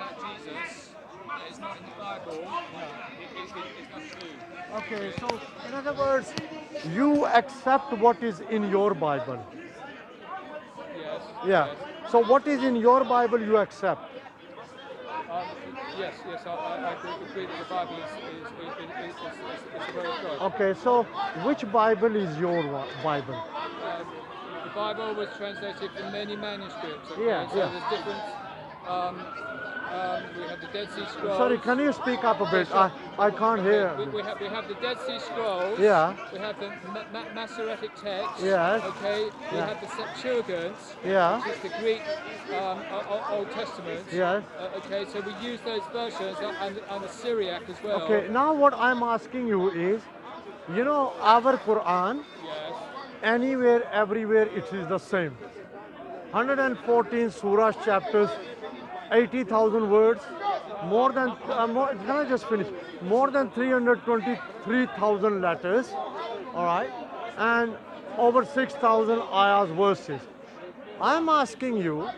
about Jesus that is not in the Bible, it's not true. Okay, so in other words, you accept what is in your Bible. Yes. Yeah. Yes. So what is in your Bible you accept? Yes, I agree that the Bible is the Word of God. Okay, so which Bible is your Bible? The Bible was translated from many manuscripts. Okay? Yeah, so yeah. There's different... we have the Dead Sea Scrolls. Sorry, can you speak up a bit? I can't hear. We have the Dead Sea Scrolls. Yeah. We have the Masoretic text. Yes. Okay. We have the Septuagint. Yeah. Which is the Greek Old Testament. Yes. Okay. So we use those versions and the Syriac as well. Okay. Now what I'm asking you is, you know, our Quran. Yes. Anywhere, everywhere, it is the same. 114 surahs, chapters. 80,000 words, more than, can I just finish? More than 323,000 letters, all right, and over 6,000 ayahs, verses. I'm asking you,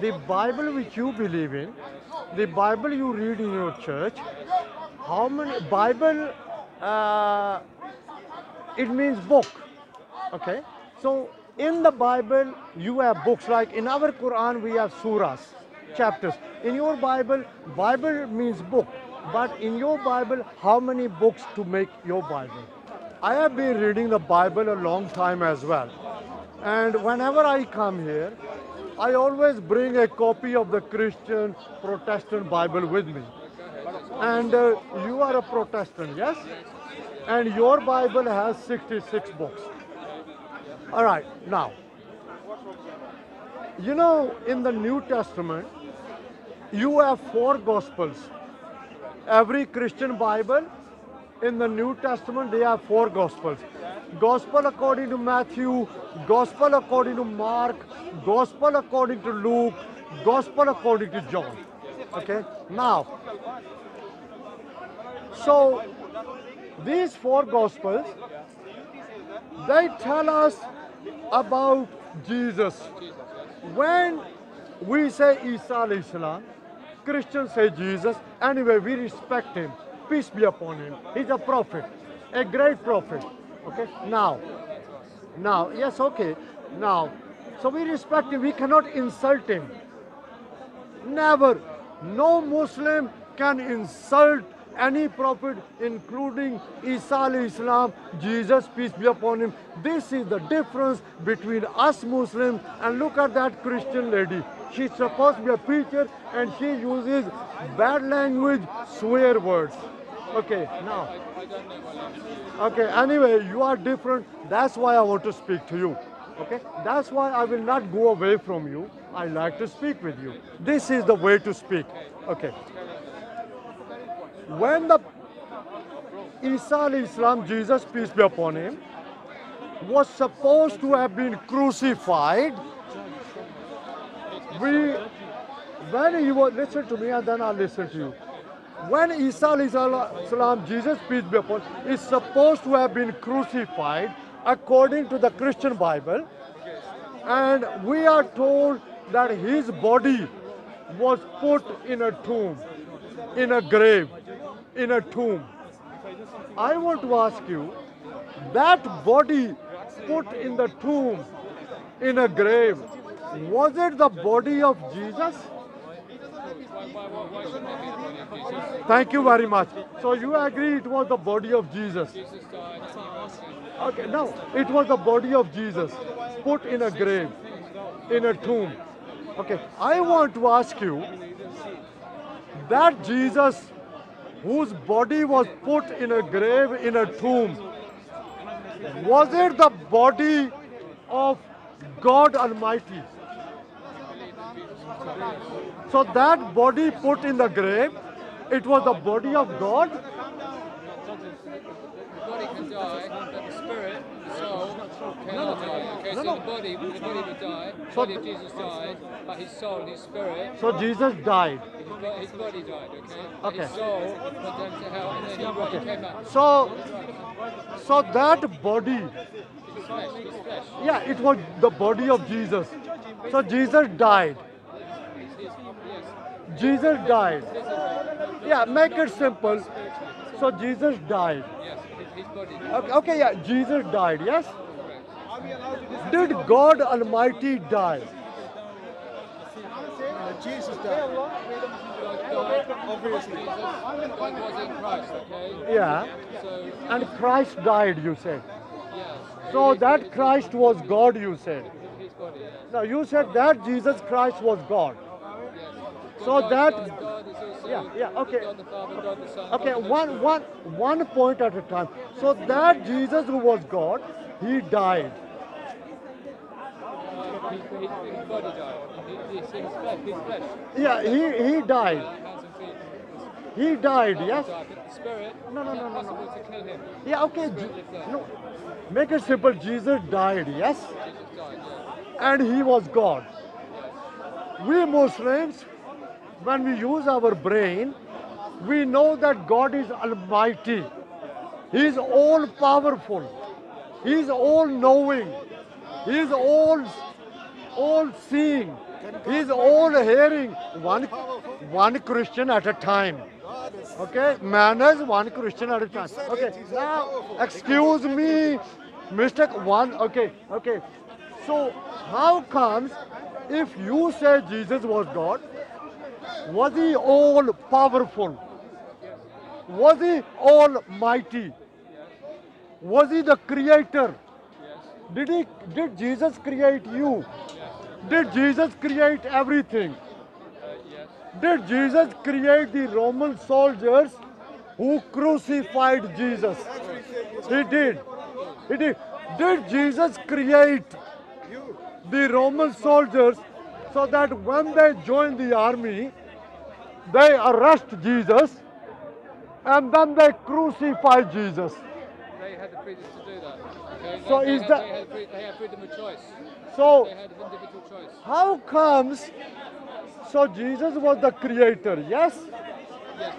the Bible which you believe in, the Bible you read in your church, how many, Bible, it means book, okay? So in the Bible, you have books, like in our Quran, we have surahs. Chapters. In your Bible, Bible means book, but in your Bible, how many books to make your Bible? I have been reading the Bible a long time as well, and whenever I come here, I always bring a copy of the Christian Protestant Bible with me. And you are a Protestant, yes? And your Bible has 66 books. All right, now, you know, in the New Testament, you have four Gospels. Every Christian Bible, in the New Testament, they have four Gospels. Gospel according to Matthew, Gospel according to Mark, Gospel according to Luke, Gospel according to John. Okay? Now, so these four Gospels, they tell us about Jesus. When we say Isa alayhi salam, Christians say Jesus. Anyway, we respect him. Peace be upon him. He's a prophet, a great prophet. Okay, now, yes, okay, now. So we respect him. We cannot insult him. Never. No Muslim can insult any prophet, including Isa alayhi salam, Jesus, peace be upon him. This is the difference between us Muslims and look at that Christian lady. She's supposed to be a preacher and she uses bad language, swear words. Okay, now. Okay, anyway, you are different. That's why I want to speak to you. Okay, that's why I will not go away from you. I like to speak with you. This is the way to speak. Okay. When the Isa alayhi salam, Jesus, peace be upon him, was supposed to have been crucified, when he was, listen to me and then I'll listen to you. When Isa alayhi salam, Jesus, peace be upon him, is supposed to have been crucified according to the Christian Bible, and we are told that his body was put in a tomb, in a grave, in a tomb. I want to ask you, that body put in the tomb, in a grave, was it the body of Jesus? Thank you very much. So you agree it was the body of Jesus? Okay, no, it was the body of Jesus put in a grave, in a tomb. Okay, I want to ask you, that Jesus, whose body was put in a grave, in a tomb, was it the body of God Almighty? So that body put in the grave, it was the body of God? The body can die, but the spirit, the soul, cannot die. Okay, so the body would die, the body of Jesus died, but his soul, his spirit. So Jesus died. His body died, okay? His soul condemned to hell, and then he came out. So that body, it was the body of Jesus. So Jesus died. Jesus died. Yeah, make it simple. So Jesus died. Okay, yeah, Jesus died, yes? Did God Almighty die? Jesus died. Obviously. Yeah. And Christ died, you said. So that Christ was God, you said. Now you said that Jesus Christ was God. So that, okay, one point at a time. So that Jesus who was God, he died. His body died. His flesh. Yeah, he died. He died, yes? Spirit. No. To kill him. Yeah, okay. No. Make it simple. Jesus died, yes? And he was God. We Muslims, when we use our brain, we know that God is almighty. He is all-powerful. He is all-knowing. He is all-seeing. He is all-hearing. One Christian at a time. Okay? Manners, one Christian at a time. Okay, now, excuse me, mistake one. Okay. So, how comes if you say Jesus was God, was he all-powerful? Was he almighty? Was he the creator? Did Jesus create you? Did Jesus create everything? Did Jesus create the Roman soldiers who crucified Jesus? He did. Did Jesus create the Roman soldiers so that when they join the army, they arrest Jesus and then they crucify Jesus? They had the freedom to do that. Okay? So they had freedom of choice. So they had individual choice. How comes? So Jesus was the creator, yes? Yes.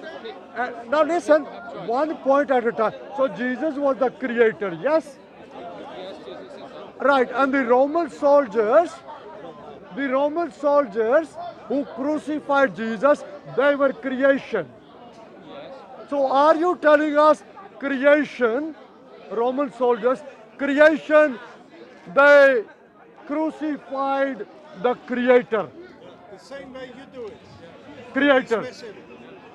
Now listen, one point at a time. So Jesus was the creator, yes? Yes, Jesus is that. Right, and the Roman soldiers who crucified Jesus, they were creation. Yes. So are you telling us creation, Roman soldiers, creation, they crucified the creator? The same way you do it. Creator.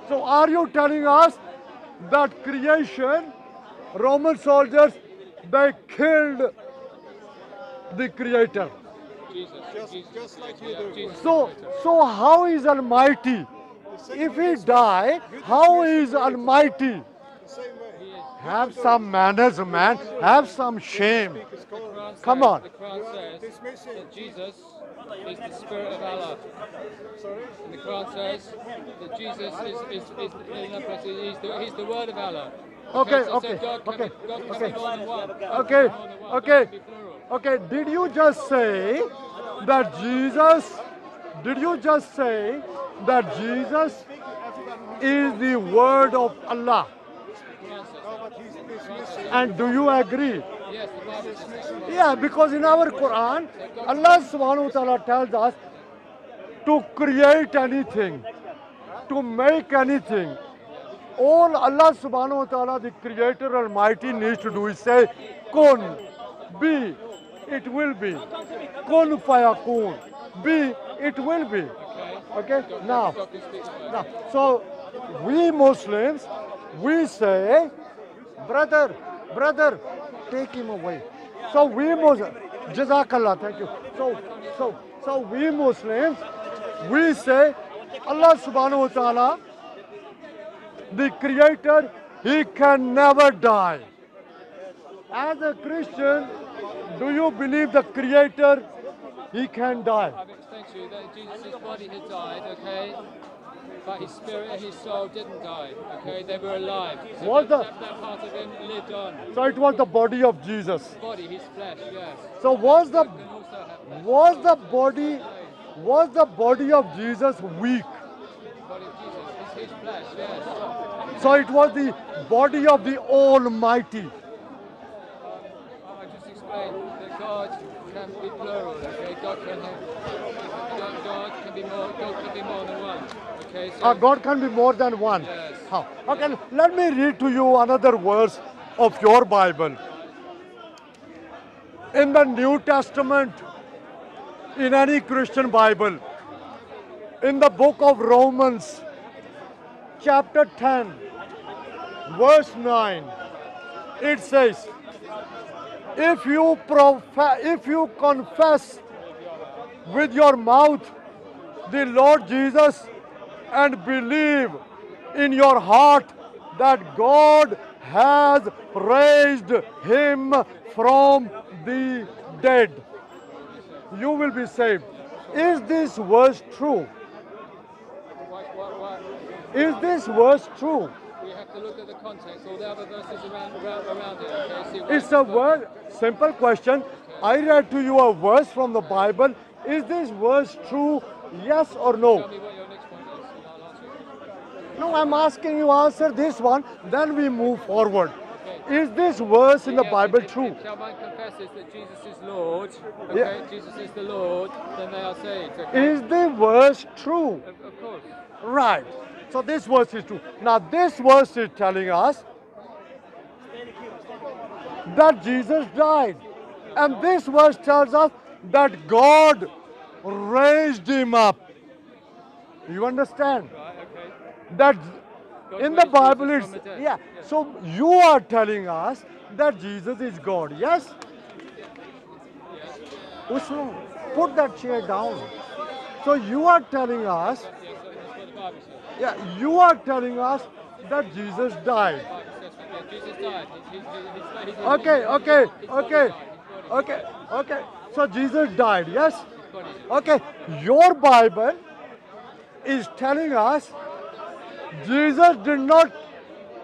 So are you telling us that creation, Roman soldiers, they killed the creator? Jesus. Just like you do. Jesus. So how is almighty? If he die, how is almighty? Have some manners, man. Have some shame. Come on. The Quran says that Jesus is the Spirit of Allah. And the Quran says that Jesus is the Word of Allah. Okay. Did you just say that Jesus? Did you just say that Jesus is the Word of Allah? And do you agree? Yes. Yeah, because in our Quran, Allah subhanahu wa ta'ala tells us to create anything, to make anything. All Allah subhanahu wa ta'ala, the Creator Almighty, needs to do is say, Kun, be, it will be. Kun fayakun, be, it will be. Okay? Now, so we Muslims, we say, brother, take him away. So we Muslims, Jazakallah, thank you. So we Muslims, we say, Allah subhanahu wa ta'ala, the creator, he can never die. As a Christian, do you believe the creator, he can die? I've explained to you that Jesus' body had died, okay? But his spirit and his soul didn't die, okay? They were alive. So that part of him lived on. So it was the body of Jesus. His body, his flesh, yes. So was the body of Jesus weak? The body of Jesus, his flesh, yes. So it was the body of the Almighty. I just explained that God can be plural, okay? God can have God can can be more. God can be more than one. Okay. So God can be more than one. Yes. How? Okay. Yeah. Let me read to you another verse of your Bible. In the New Testament, in any Christian Bible, in the book of Romans, chapter 10, verse 9, it says, if you confess with your mouth the Lord Jesus and believe in your heart that God has raised him from the dead, you will be saved. Is this verse true? Is this verse true? We have to look at the context, all the other verses around it. Okay, it's a word, simple question. Okay. I read to you a verse from the Bible. Is this verse true? Yes or no? Tell me what your next point is, and I'll answer it. No, I'm asking you answer this one, then we move forward. Is this verse in the Bible true? If someone confesses that Jesus is Lord, okay, Jesus is the Lord, then they are saved. Okay? Is the verse true? Of course. Right. So this verse is true. Now this verse is telling us that Jesus died. And this verse tells us that God raised him up. You understand? Right, okay. That in the Bible, it's, yeah. So you are telling us that Jesus is God, yes? Uslu, put that chair down. So you are telling us, yeah, you are telling us that Jesus died. Okay, okay, okay, okay, okay. So Jesus died, yes? Okay, your Bible is telling us Jesus did not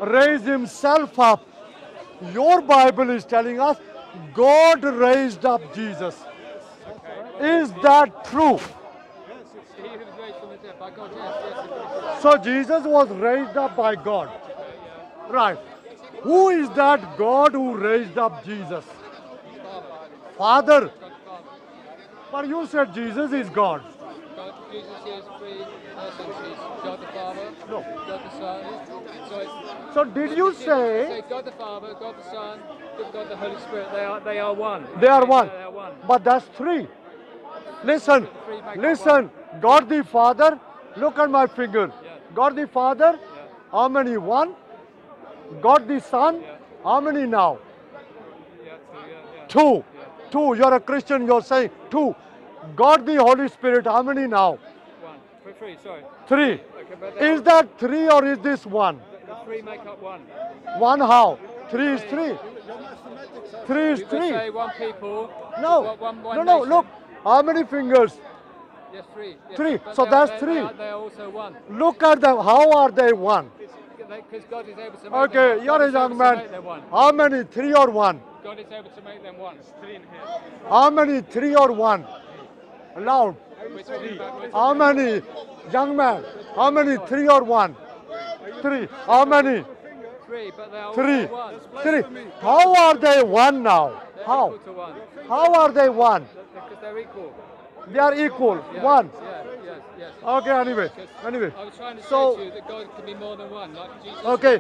raise himself up. Your Bible is telling us God raised up Jesus. Is that true? So Jesus was raised up by God. Right. Who is that God who raised up Jesus? Father. But you said Jesus is God. Jesus is three persons. He's God the Father, no. God the Son. So did you say God the Father, God the Son, God the Holy Spirit? They are one. They are one. They are one. But that's three. Listen, listen. God the Father. Look at my finger. Yeah. God the Father. Yeah. How many? One. God the Son. Yeah. How many now? Yeah, two. Yeah. Two. You're a Christian. You're saying two. God the Holy Spirit, how many now? One. Three, sorry. Three. Okay, is that three or is this one? The three make up one. One how? Three is three. Three is three. Say one people. No. One no, no, nation. Look. How many fingers? Yes, three. Yes. Three. But so that's three. They are also one. Look at them. How are they one? Because God is able to make them one. Okay, you're a young man. How many? Three or one? God is able to make them one. It's three in here. How many? Three or one? Loud. How many? Young man. How many? Three or one? Three. How many? Three. Three. Three. How are they one now? How? How are they one? Because they're equal. They are equal. Yeah, one. Yeah, yes, yes. Okay, anyway. I was trying to say to you that God can be more than one. Like Jesus, okay.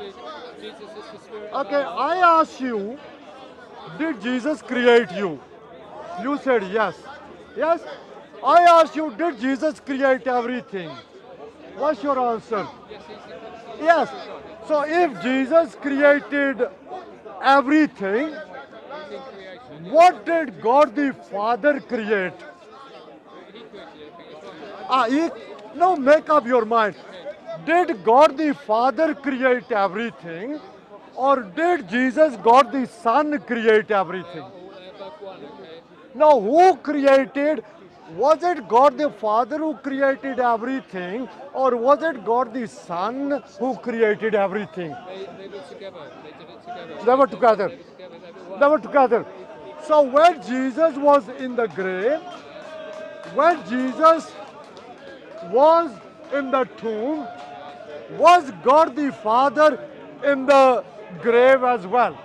Jesus is the Spirit. Okay, I asked you, did Jesus create you? You said yes. Yes? I asked you, did Jesus create everything? What's your answer? Yes. So if Jesus created everything, what did God the Father create? Now make up your mind. Did God the Father create everything, or did Jesus, God the Son, create everything? Now who created? Was it God the Father who created everything, or was it God the Son who created everything? They were together. They did it together. They were together. They were together. So when Jesus was in the grave, when Jesus was in the tomb, was God the Father in the grave as well?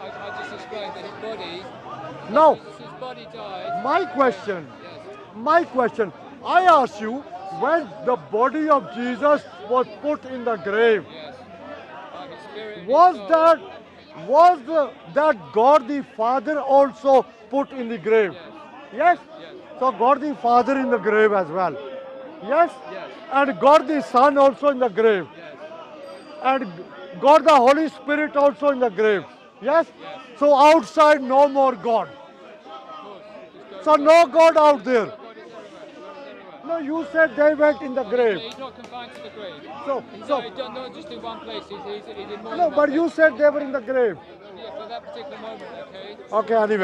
I just explained that his body died. My question, yes. my question. I ask you, when the body of Jesus was put in the grave, was that God the Father also put in the grave? Yes? Yes. So God the Father in the grave as well. Yes? Yes. And God the Son also in the grave. Yes. And God the Holy Spirit also in the grave. Yes? Yes. So outside no more God. So no God out there. No, you said they went in the grave. He's not confined to the grave. So, not just in one place. He's in more. No, but you said they were in the grave. Yeah, for that particular moment, okay. Okay, anyway.